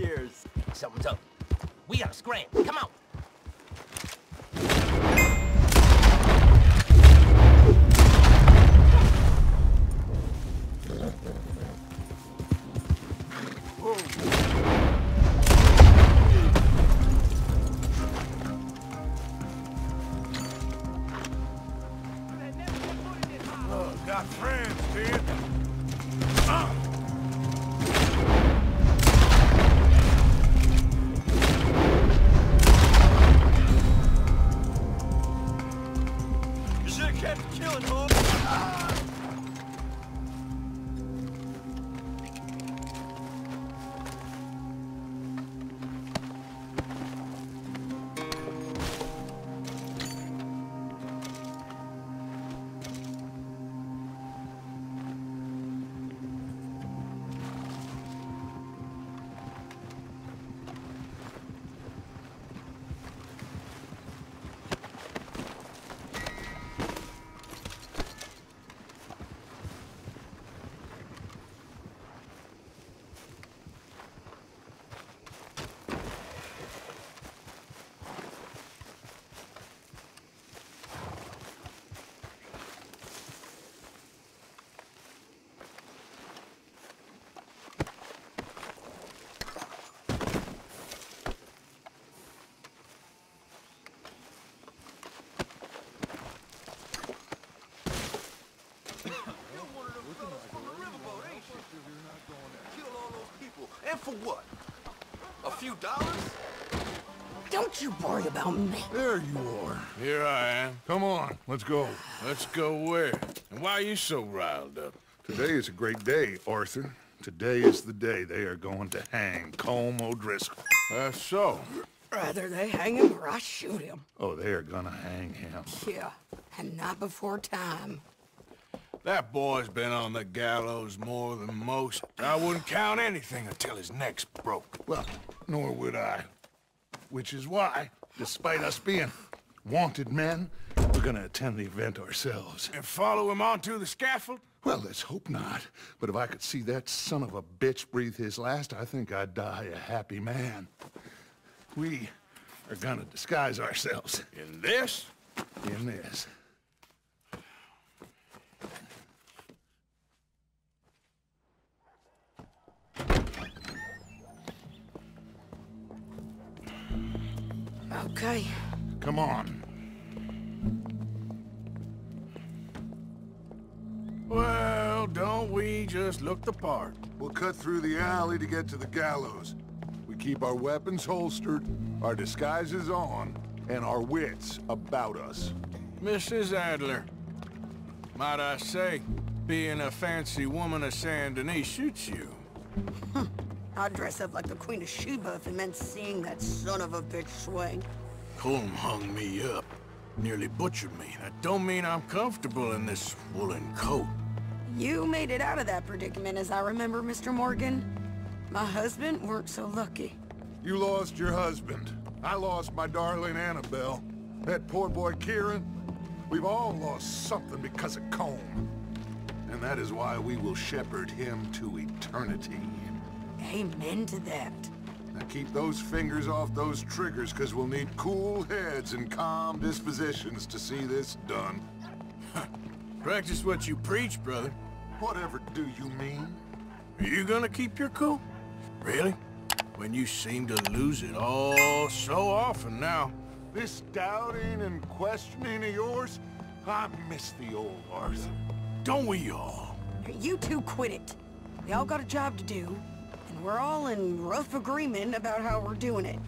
Cheers. Something's up. We gotta scram. Come on. For what? A few dollars? Don't you worry about me. There you are. Here I am. Come on, let's go. Let's go where? And why are you so riled up? Today is a great day, Arthur. Today is the day they are going to hang Colm O'Driscoll. That's so. Rather they hang him or I shoot him. Oh, they are gonna hang him. Yeah, and not before time. That boy's been on the gallows more than most. I wouldn't count anything until his neck's broke. Well, nor would I. Which is why, despite us being wanted men, we're gonna attend the event ourselves. And follow him onto the scaffold? Well, let's hope not. But if I could see that son of a bitch breathe his last, I think I'd die a happy man. We are gonna disguise ourselves. In this? In this. Okay. Come on. Well, don't we just look the part? We'll cut through the alley to get to the gallows. We keep our weapons holstered, our disguises on, and our wits about us. Mrs. Adler, might I say, being a fancy woman of Saint Denis shoots you. I'd dress up like the Queen of Sheba if it meant seeing that son of a bitch swing. Colm hung me up, nearly butchered me. That don't mean I'm comfortable in this woolen coat. You made it out of that predicament, as I remember, Mr. Morgan. My husband weren't so lucky. You lost your husband. I lost my darling Annabelle. That poor boy Kieran. We've all lost something because of Colm. And that is why we will shepherd him to eternity. Amen to that. Now keep those fingers off those triggers, because we'll need cool heads and calm dispositions to see this done. Practice what you preach, brother. Whatever do you mean? Are you gonna keep your cool? Really? When you seem to lose it all so often now. This doubting and questioning of yours? I miss the old Arthur. Don't we all? You two quit it. We all got a job to do. We're all in rough agreement about how we're doing it,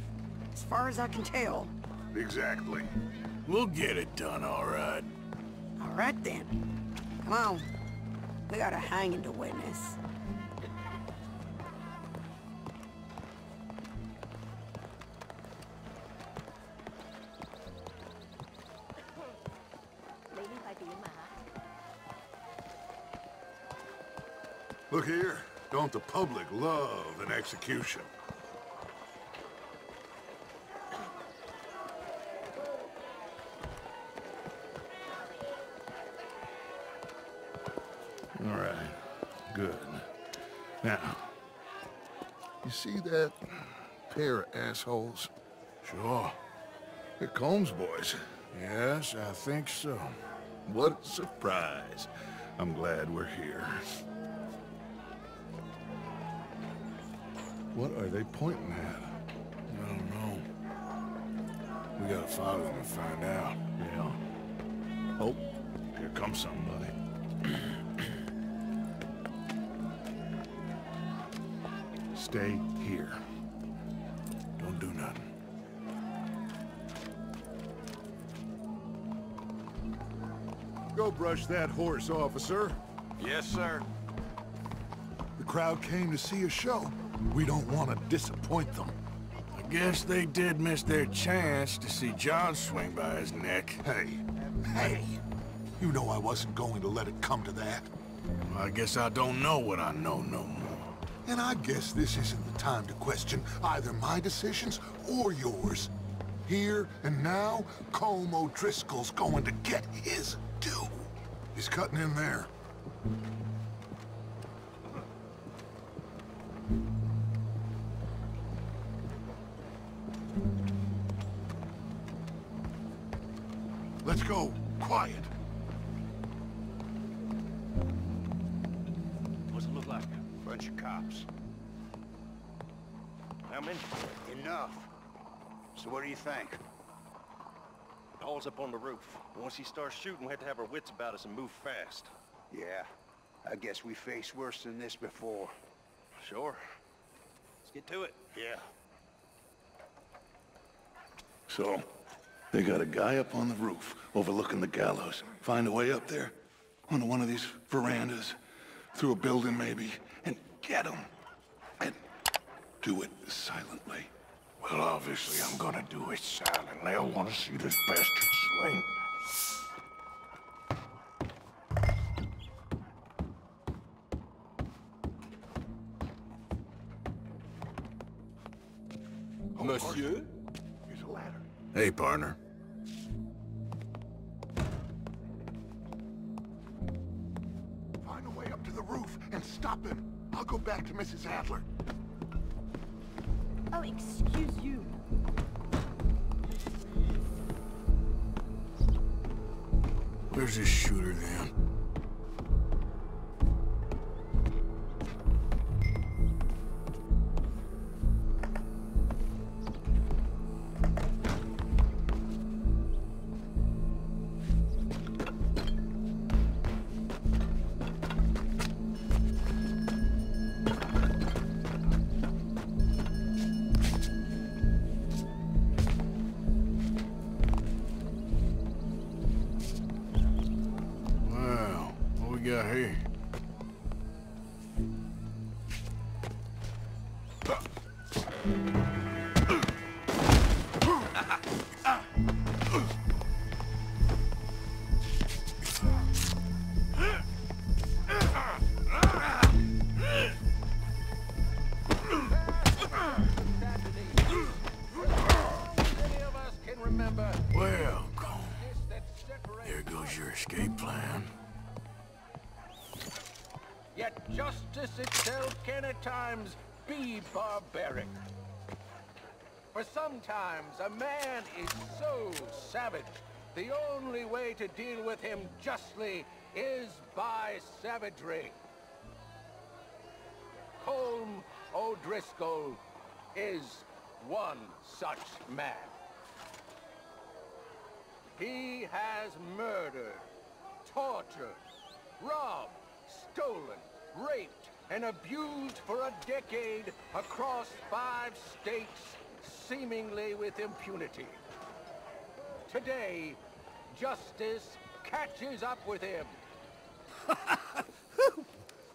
as far as I can tell. Exactly. We'll get it done, all right. All right, then. Come on. We got a hanging to witness. Look here. Don't the public love an execution? All right, good. Now, You see that pair of assholes? Sure. They're Combs boys. Yes, I think so. What a surprise. I'm glad we're here. What are they pointing at? I don't know. We gotta follow them and find out. Yeah. Oh, here comes somebody. Stay here. Don't do nothing. Go brush that horse, officer. Yes, sir. The crowd came to see a show. We don't want to disappoint them. I guess they did miss their chance to see John swing by his neck. Hey. You know I wasn't going to let it come to that. Well, I guess I don't know what I know no more. And I guess this isn't the time to question either my decisions or yours. Here and now, Colm O'Driscoll's going to get his due. He's cutting in there. Let's go. Quiet. What's it look like? Bunch of cops. How many? Enough. So what do you think? Hall's up on the roof. Once he starts shooting, we have to have our wits about us and move fast. Yeah. I guess we faced worse than this before. Sure. Let's get to it. Yeah. So, they got a guy up on the roof, overlooking the gallows. Find a way up there, onto one of these verandas, through a building maybe, and get him. And do it silently. Well, obviously, I'm gonna do it silently. I want to see this bastard slain. Monsieur? Here's a ladder. Hey, partner. Find a way up to the roof and stop him. I'll go back to Mrs. Adler. Oh, excuse you. Where's this shooter, then? Barbaric. For sometimes a man is so savage, the only way to deal with him justly is by savagery. Colm O'Driscoll is one such man. He has murdered, tortured, robbed, stolen, raped, and abused for a decade across 5 states, seemingly with impunity. Today, justice catches up with him.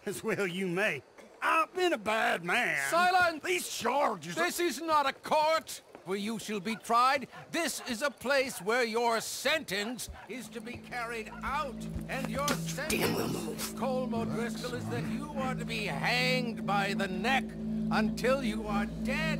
As well you may. I've been a bad man. Silence! These charges are... This is not a court where you shall be tried. This is a place where your sentence is to be carried out, and your sentence, Colm O'Driscoll, is that you are to be hanged by the neck until you are dead.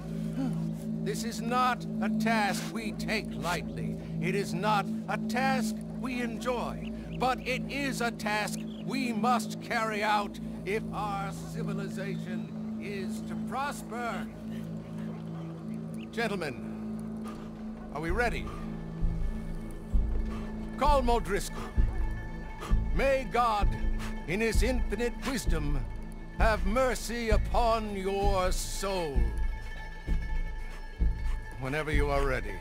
This is not a task we take lightly. It is not a task we enjoy, but it is a task we must carry out if our civilization is is to prosper. Gentlemen, are we ready? Colm O'Driscoll, may God, in his infinite wisdom, have mercy upon your soul. Whenever you are ready.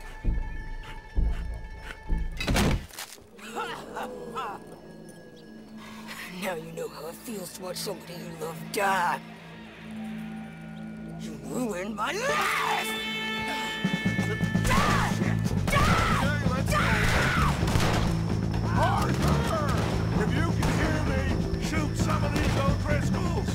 Now you know how it feels to watch somebody you love die. You ruined my life! Arthur! If you can hear me, shoot some of these O'Driscolls!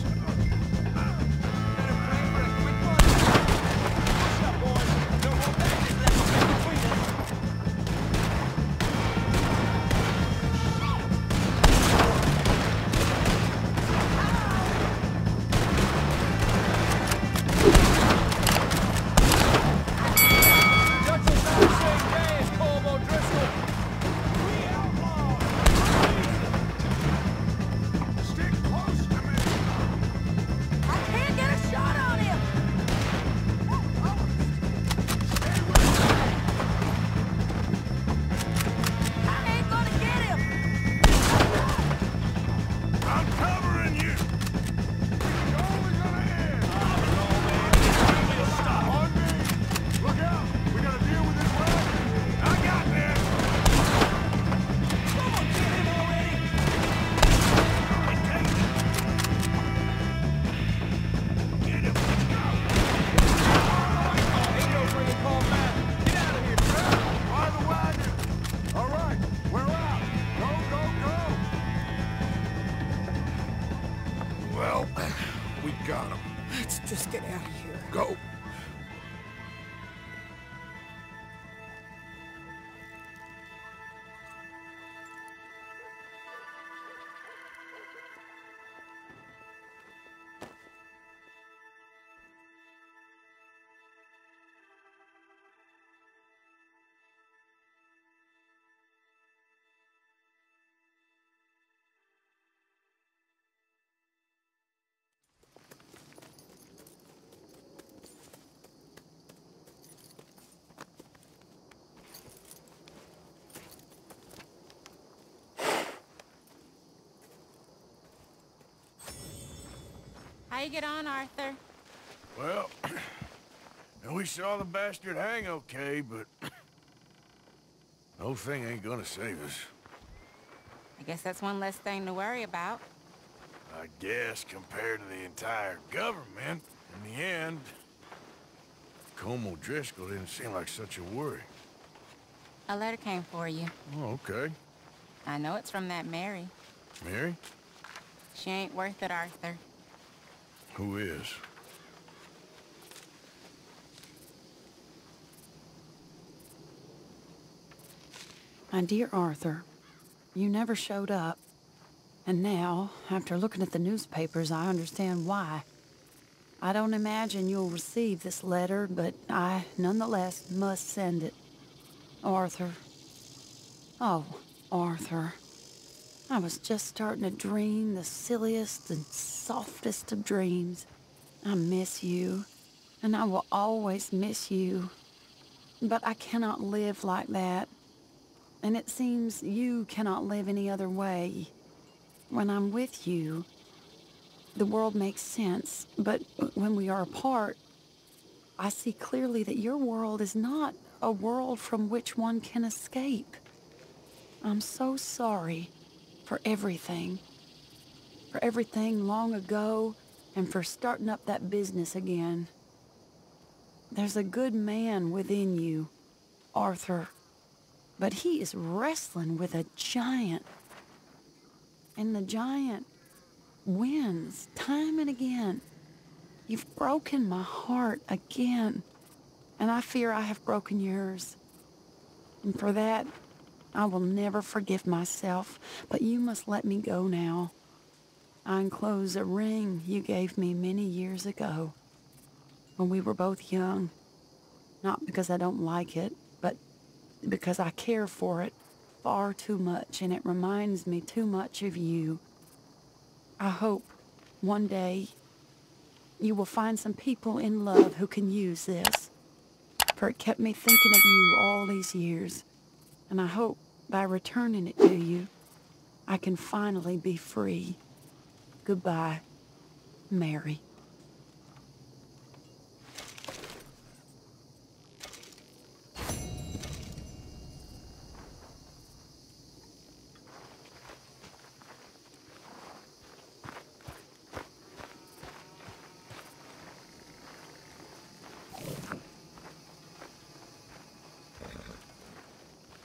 How you get on, Arthur? Well, we saw the bastard hang okay, but the whole thing ain't gonna save us. I guess that's one less thing to worry about. I guess compared to the entire government, in the end, Colm O'Driscoll didn't seem like such a worry. A letter came for you. Oh, okay. I know it's from that Mary. Mary? She ain't worth it, Arthur. Who is? My dear Arthur, you never showed up. And now, after looking at the newspapers, I understand why. I don't imagine you'll receive this letter, but I nonetheless must send it. Arthur. Oh, Arthur. I was just starting to dream the silliest and softest of dreams. I miss you, and I will always miss you. But I cannot live like that, and it seems you cannot live any other way. When I'm with you, the world makes sense, but when we are apart, I see clearly that your world is not a world from which one can escape. I'm so sorry. For everything long ago, and for starting up that business again. There's a good man within you, Arthur, but he is wrestling with a giant. And the giant wins time and again. You've broken my heart again, and I fear I have broken yours. And for that, I will never forgive myself, but you must let me go now. I enclose a ring you gave me many years ago, when we were both young. Not because I don't like it, but because I care for it far too much, and it reminds me too much of you. I hope one day You will find some people in love who can use this. For it kept me thinking of you all these years, and I hope by returning it to you, I can finally be free. Goodbye, Mary.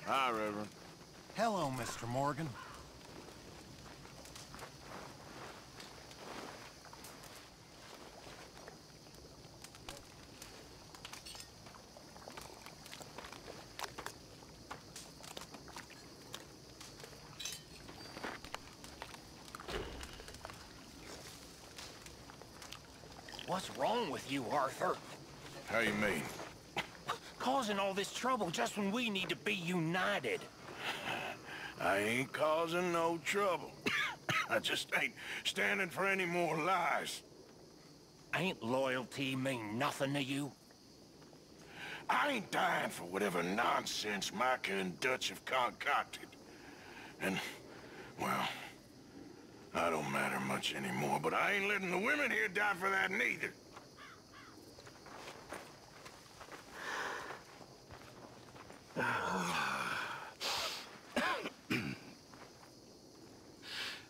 Hi, Reverend. Hello, Mr. Morgan. What's wrong with you, Arthur? How you mean? Causing all this trouble just when we need to be united. I ain't causing no trouble. I just ain't standing for any more lies. Ain't loyalty mean nothing to you? I ain't dying for whatever nonsense Micah and Dutch have concocted. And, well, I don't matter much anymore, but I ain't letting the women here die for that neither.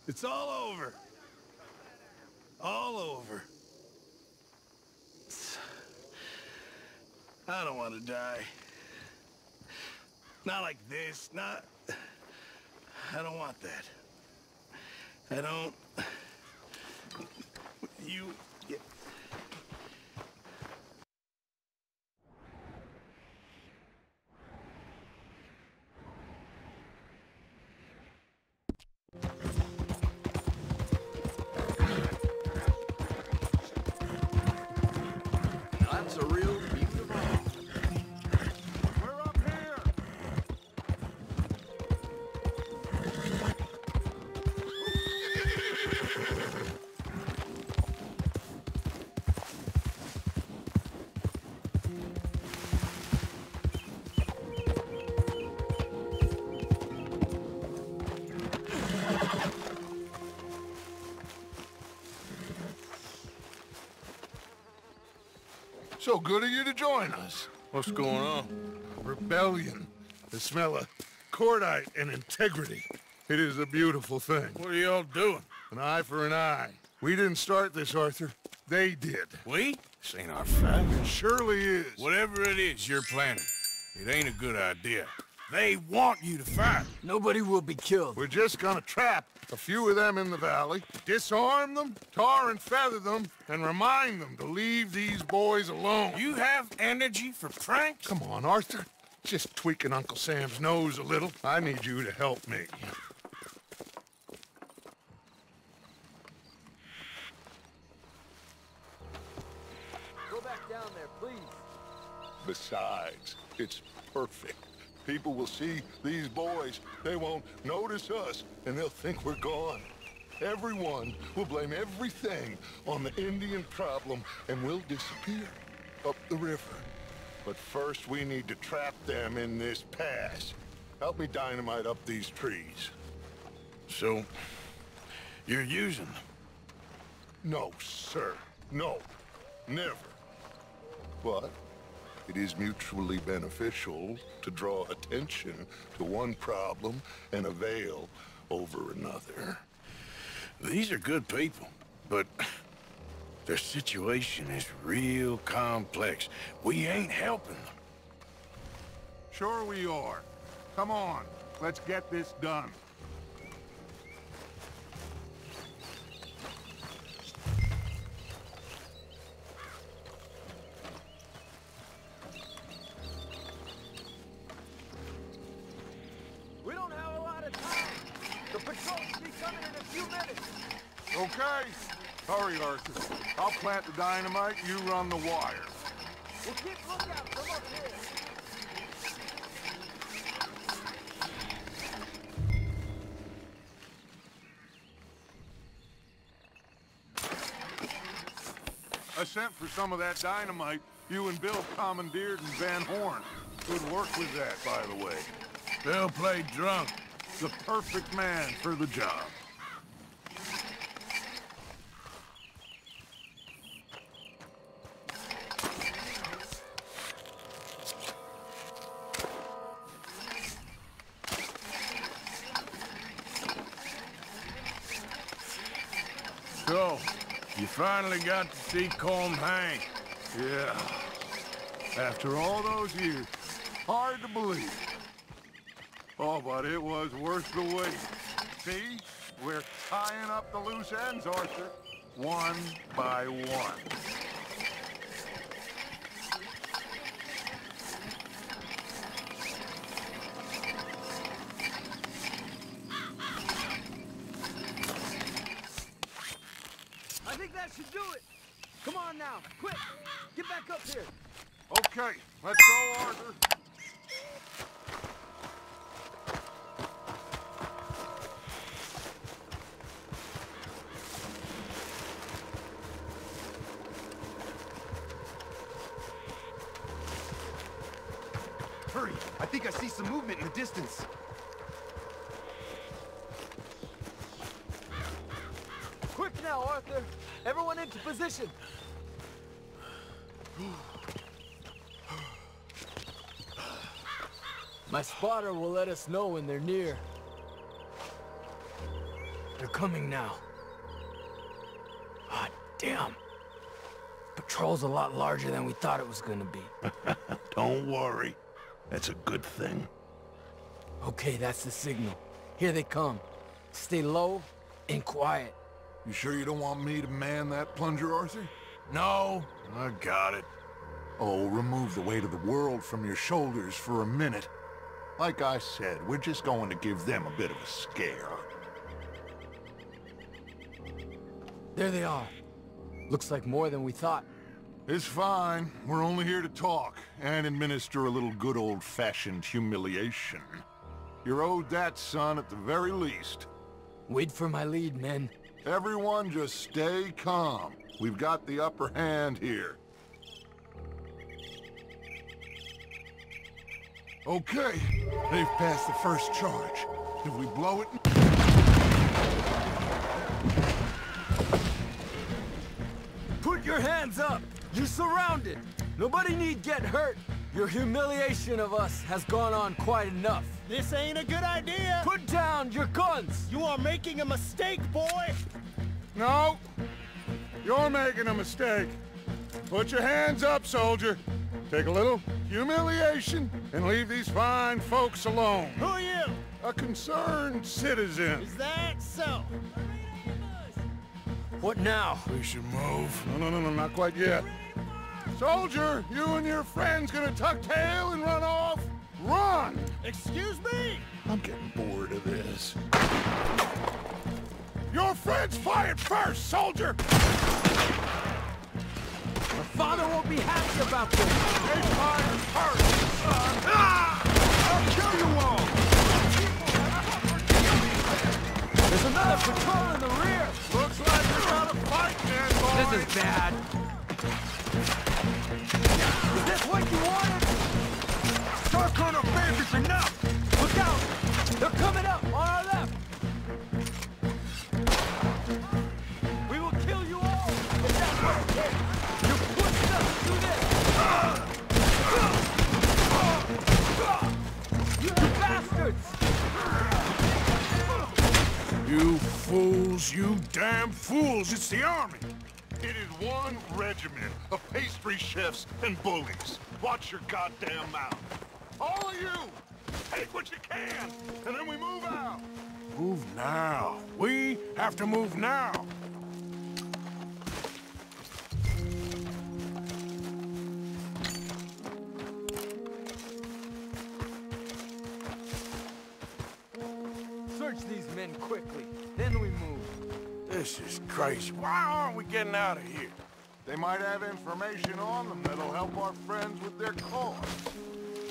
It's all over. All over. I don't want to die. Not like this. Not... I don't want that. I don't... You... So good of you to join us. What's going on? Rebellion. The smell of cordite and integrity. It is a beautiful thing. What are y'all doing? An eye for an eye. We didn't start this, Arthur. They did. We? This ain't our fight. It surely is. Whatever it is you're planning, it ain't a good idea. They want you to fight. Nobody will be killed. We're just gonna trap a few of them in the valley, disarm them, tar and feather them, and remind them to leave these boys alone. You have energy for pranks? Come on, Arthur. Just tweaking Uncle Sam's nose a little. I need you to help me. Go back down there, please. Besides, it's perfect. People will see these boys, they won't notice us, and they'll think we're gone. Everyone will blame everything on the Indian problem, and we'll disappear up the river. But first, we need to trap them in this pass. Help me dynamite up these trees. So, you're using them? No, sir. No. Never. But... it is mutually beneficial to draw attention to one problem and a veil over another. These are good people, but their situation is real complex. We ain't helping them. Sure we are. Come on, let's get this done. Okay. Hurry, Arthur. I'll plant the dynamite, you run the wire. We'll keep lookout from up here. I sent for some of that dynamite you and Bill commandeered in Van Horn. Good work with that, by the way. Bill played drunk. The perfect man for the job. So, you finally got to see Colm Hank. Yeah. After all those years, hard to believe. Oh, but it was worth the wait. See? We're tying up the loose ends, Archer. One by one. I think that should do it. Come on now, quick. Get back up here. Okay, let's go, Arthur. Hurry, I think I see some movement in the distance. Quick now, Arthur. Everyone into position. My spotter will let us know when they're near. They're coming now. Ah, damn. Patrol's a lot larger than we thought it was gonna be. Don't worry. That's a good thing. Okay, that's the signal. Here they come. Stay low and quiet. You sure you don't want me to man that plunger, Arthur? No. I got it. Oh, remove the weight of the world from your shoulders for a minute. Like I said, we're just going to give them a bit of a scare. There they are. Looks like more than we thought. It's fine. We're only here to talk and administer a little good old-fashioned humiliation. You're owed that, son, at the very least. Wait for my lead, men. Everyone just stay calm. We've got the upper hand here. Okay, they've passed the first charge. If we blow it... Put your hands up! You're surrounded! Nobody need get hurt! Your humiliation of us has gone on quite enough. This ain't a good idea! Put down your guns! You are making a mistake, boy! No! You're making a mistake. Put your hands up, soldier. Take a little humiliation and leave these fine folks alone. Who are you? A concerned citizen. Is that so? What now? We should move. No, not quite yet. Soldier, you and your friends gonna tuck tail and run off? Run! Excuse me? I'm getting bored of this. Your friends fired first, soldier! My father won't be happy about this! They fired first, son! I'll kill you all! There's another patrol in the rear! Looks like you're out of fight, man, boy! This is bad. Is this what you wanted? Start calling our bandits enough! Look out! They're coming up on our left! You fools, you damn fools, it's the army! It is one regiment of pastry chefs and bullies. Watch your goddamn mouth. All of you, take what you can, and then we move out. Move now. We have to move now. Quickly, then we move. This is crazy. Why aren't we getting out of here? They might have information on them that'll help our friends with their cause.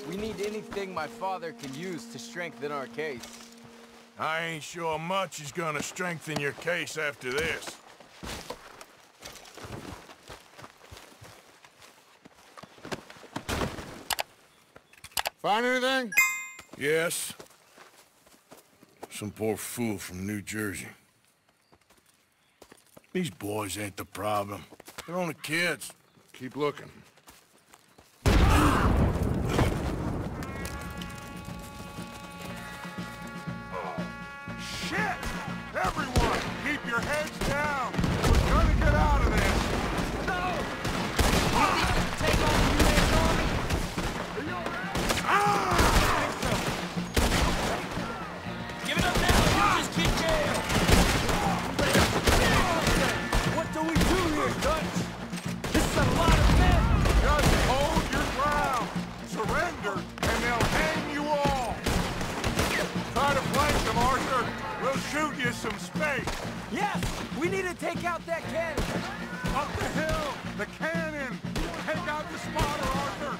We need anything my father can use to strengthen our case. I ain't sure much is gonna strengthen your case after this. Find anything? Yes. Some poor fool from New Jersey. These boys ain't the problem. They're only kids. Keep looking. Some space. Yes, we need to take out that cannon. Up the hill, the cannon. Take out the spotter, Arthur.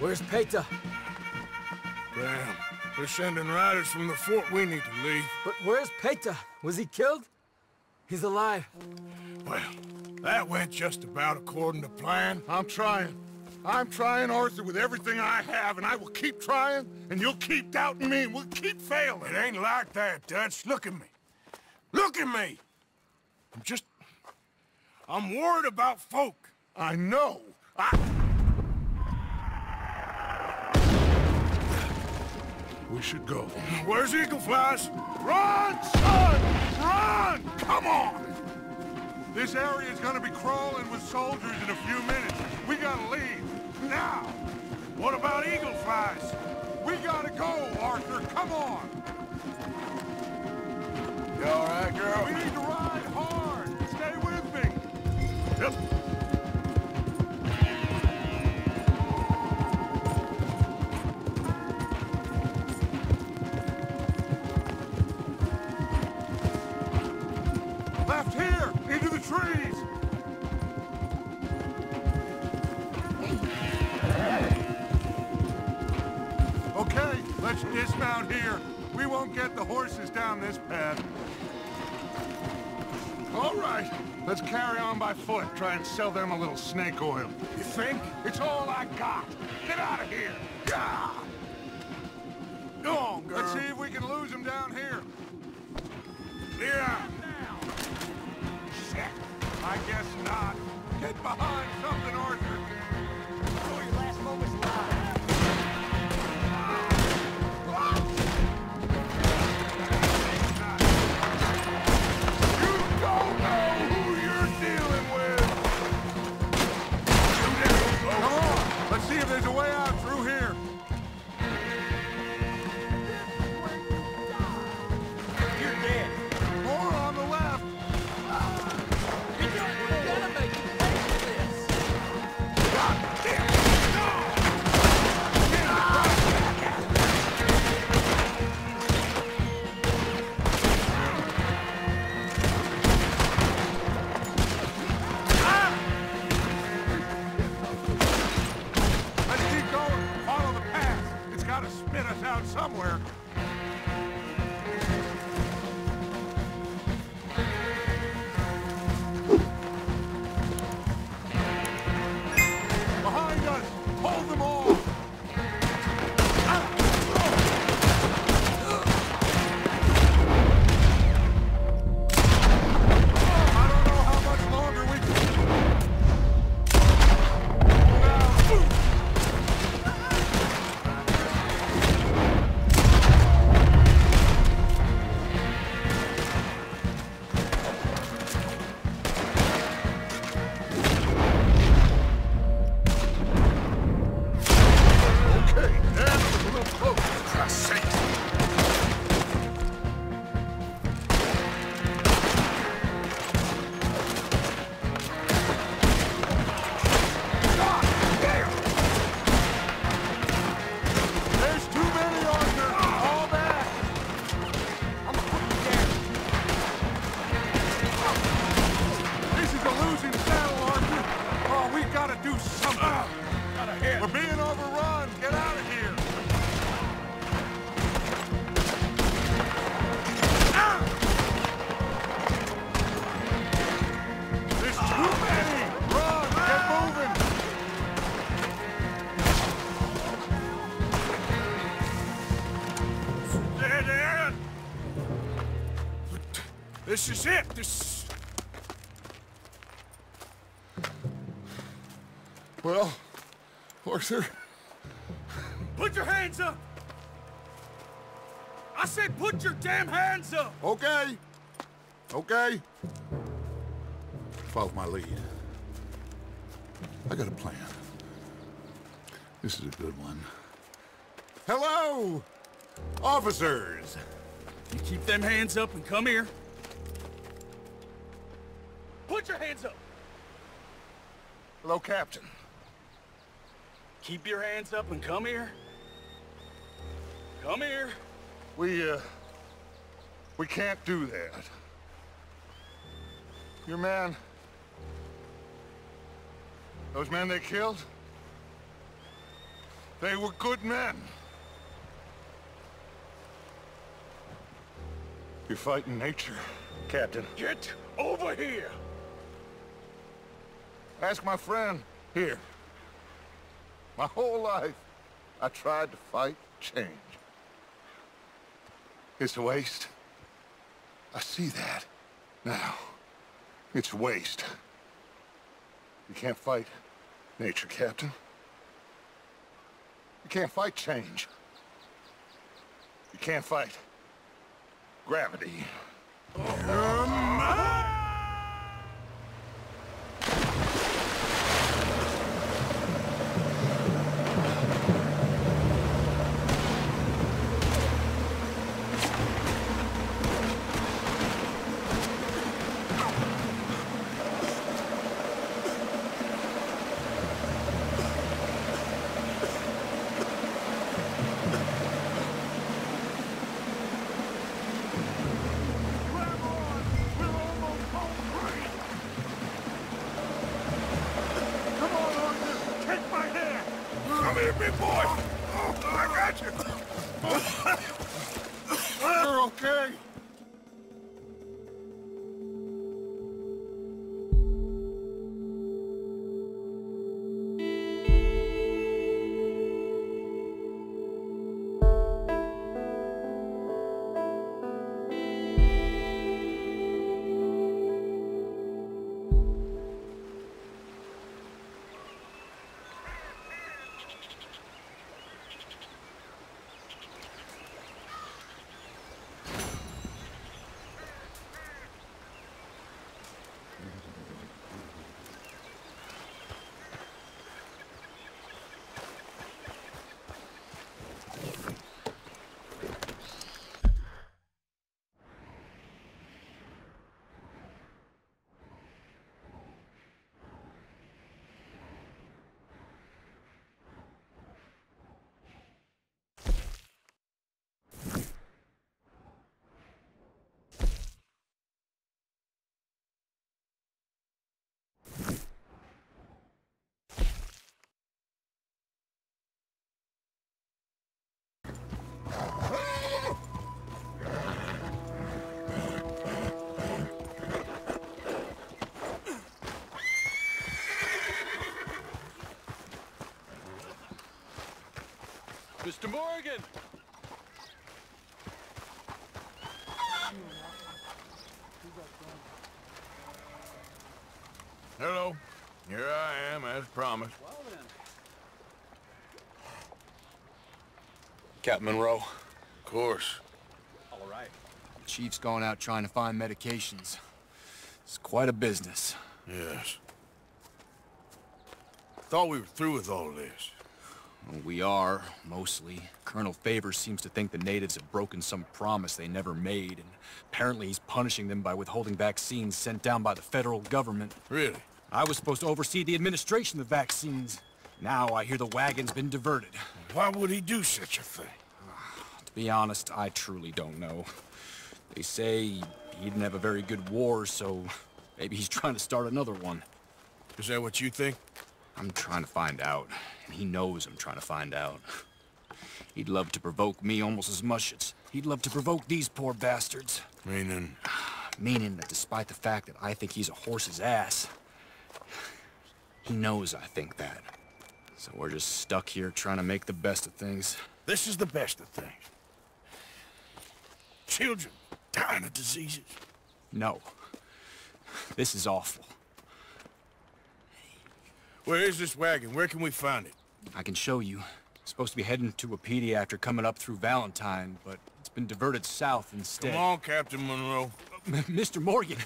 Where's Peyta? Damn. They're sending riders from the fort. We need to leave. But where's Peyta? Was he killed? He's alive. Well, that went just about according to plan. I'm trying. I'm trying, Arthur, with everything I have, and I will keep trying, and you'll keep doubting me, and we'll keep failing. It ain't like that, Dutch. Look at me. Look at me! I'm worried about folk. I know. We should go. Where's Eagle Flash? Run, son! Run! Come on! This area is gonna be crawling with soldiers in a few minutes. We gotta leave. Now! What about Eagle Flash? We gotta go, Arthur. Come on! You all right, girl? We need to ride hard. Stay with me. Yep. Dismount here. We won't get the horses down this path. All right, let's carry on by foot. Try and sell them a little snake oil. You think? It's all I got. Get out of here. Gah! Go on, girl. Let's see if we can lose them down here. Yeah. Shit. I guess not. Get behind something, Arthur. Oh, your last moment's live. There's a way out through here. You're dead. More on the left. You're gonna make you pay for this. This is it! This... Well, Arthur... Put your hands up! I said put your damn hands up! Okay. Okay. Follow my lead. I got a plan. This is a good one. Hello! Officers! You keep them hands up and come here. Put your hands up! Hello, Captain. Keep your hands up and come here. Come here. We can't do that. Your man... Those men they killed? They were good men. You're fighting nature, Captain. Get over here! Ask my friend here. My whole life, I tried to fight change. It's a waste. I see that now. It's waste. You can't fight nature, Captain. You can't fight change. You can't fight gravity. Mr. Morgan! Hello. Here I am, as promised. Captain Monroe. Of course. All right. The chief's gone out trying to find medications. It's quite a business. Yes. Thought we were through with all this. We are, mostly. Colonel Favors seems to think the natives have broken some promise they never made, and apparently he's punishing them by withholding vaccines sent down by the federal government. Really? I was supposed to oversee the administration of vaccines. Now I hear the wagon's been diverted. Why would he do such a thing? To be honest, I truly don't know. They say he didn't have a very good war, so maybe he's trying to start another one. Is that what you think? I'm trying to find out, and he knows I'm trying to find out. He'd love to provoke me almost as much as he'd love to provoke these poor bastards. Meaning? Meaning that despite the fact that I think he's a horse's ass, he knows I think that. So we're just stuck here trying to make the best of things. This is the best of things. Children dying of diseases. No. This is awful. Where is this wagon? Where can we find it? I can show you. It's supposed to be heading to Peeta after coming up through Valentine, but it's been diverted south instead. Come on, Captain Monroe. Mr. Morgan,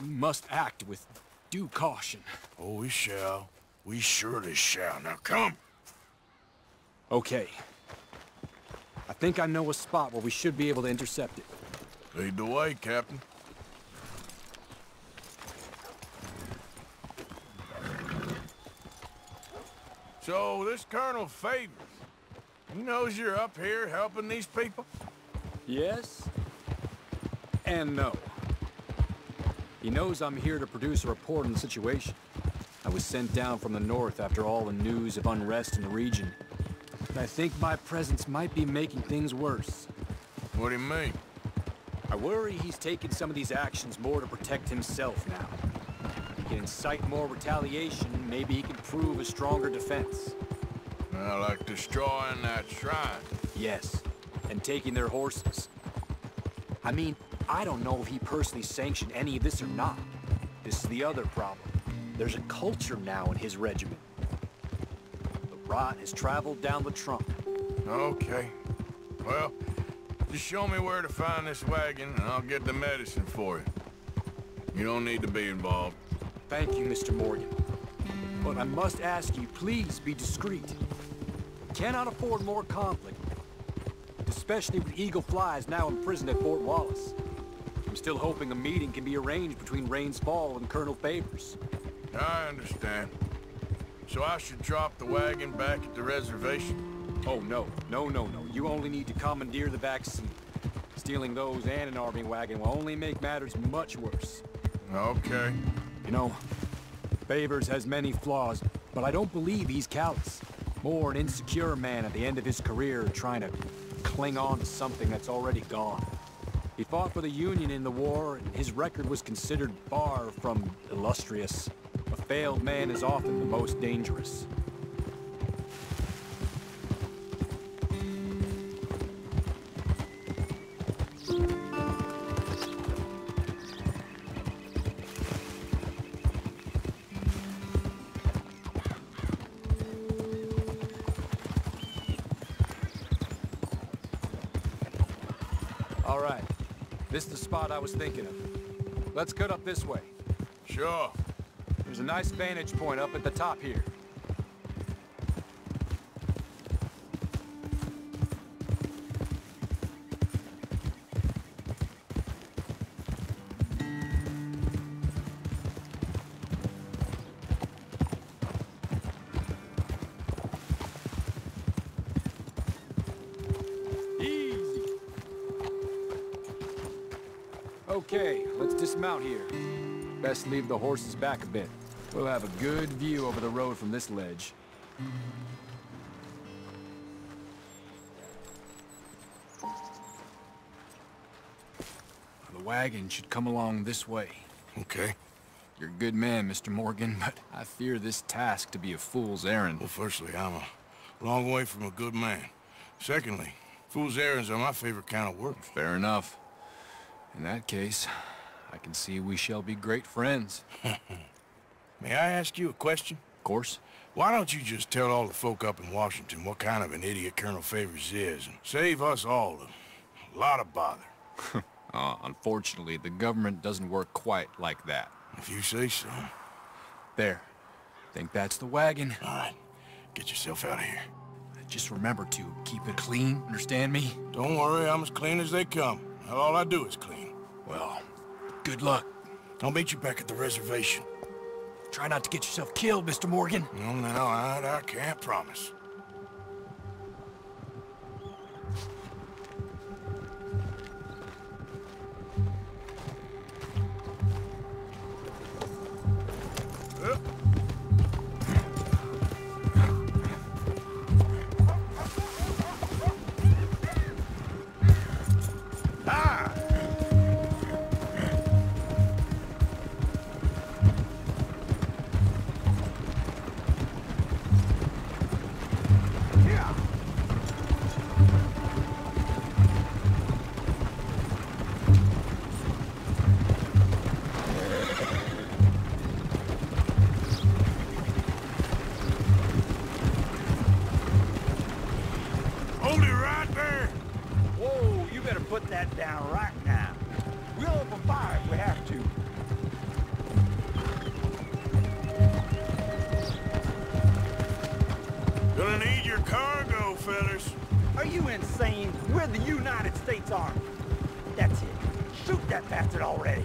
we must act with due caution. Oh, we shall. We surely shall. Now come. Okay. I think I know a spot where we should be able to intercept it. Lead the way, Captain. So, this Colonel Favors, he knows you're up here helping these people? Yes, and no. He knows I'm here to produce a report on the situation. I was sent down from the north after all the news of unrest in the region. And I think my presence might be making things worse. What do you mean? I worry he's taking some of these actions more to protect himself now. He can incite more retaliation, maybe he can prove a stronger defense. Well, like destroying that shrine. Yes, and taking their horses. I mean, I don't know if he personally sanctioned any of this or not. This is the other problem. There's a culture now in his regiment. The rot has traveled down the trunk. Okay. Well, just show me where to find this wagon, and I'll get the medicine for you. You don't need to be involved. Thank you, Mr. Morgan. But I must ask you, please be discreet. We cannot afford more conflict, especially with Eagle Flies now imprisoned at Fort Wallace. I'm still hoping a meeting can be arranged between Rains Fall and Colonel Favors. I understand. So I should drop the wagon back at the reservation? Oh, no. No, no, no. You only need to commandeer the vaccine. Stealing those and an army wagon will only make matters much worse. Okay. You know, Favors has many flaws, but I don't believe he's callous. More an insecure man at the end of his career trying to cling on to something that's already gone. He fought for the Union in the war, and his record was considered far from illustrious. A failed man is often the most dangerous. All right. This is the spot I was thinking of. Let's cut up this way. Sure. There's a nice vantage point up at the top here. Easy. Okay, let's dismount here. Best leave the horses back a bit. We'll have a good view over the road from this ledge. The wagon should come along this way. Okay. You're a good man, Mr. Morgan, but I fear this task to be a fool's errand. Well, firstly, I'm a long way from a good man. Secondly, fool's errands are my favorite kind of work. Fair enough. In that case, I can see we shall be great friends. May I ask you a question? Of course. Why don't you just tell all the folk up in Washington what kind of an idiot Colonel Favors is and save us all a lot of bother? Unfortunately, the government doesn't work quite like that. If you say so. There. Think that's the wagon. All right. Get yourself out of here. Just remember to keep it clean, understand me? Don't worry, I'm as clean as they come. All I do is clean. Well, good luck. I'll meet you back at the reservation. Try not to get yourself killed, Mr. Morgan. No, no, I can't promise. Are you insane? We're the United States Army. That's it. Shoot that bastard already.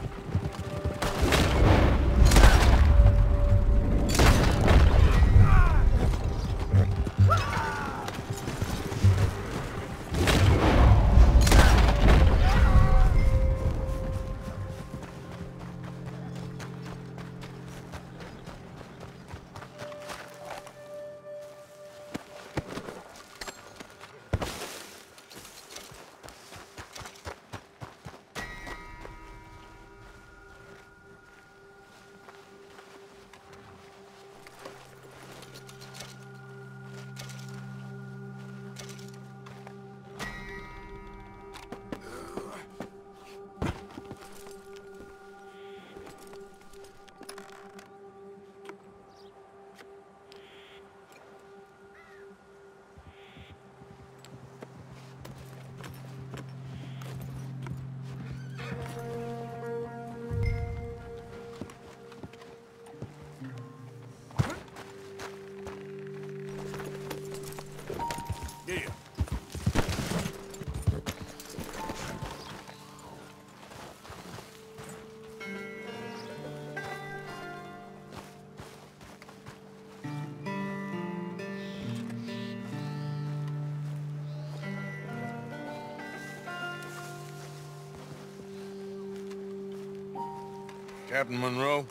Captain Monroe,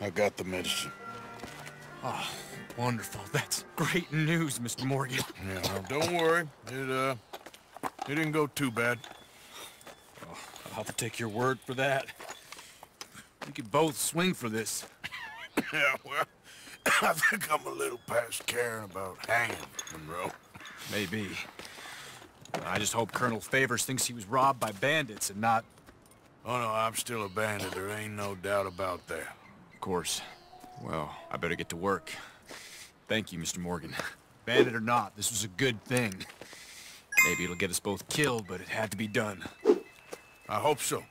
I got the medicine. Oh, wonderful. That's great news, Mr. Morgan. Yeah, well, don't worry. It didn't go too bad. Oh, I'll have to take your word for that. We could both swing for this. Yeah, well, I think I'm a little past caring about hanging, Monroe. Maybe. I just hope Colonel Favors thinks he was robbed by bandits and not... Oh, no, I'm still a bandit. There ain't no doubt about that. Of course. Well, I better get to work. Thank you, Mr. Morgan. Bandit or not, this was a good thing. Maybe it'll get us both killed, but it had to be done. I hope so.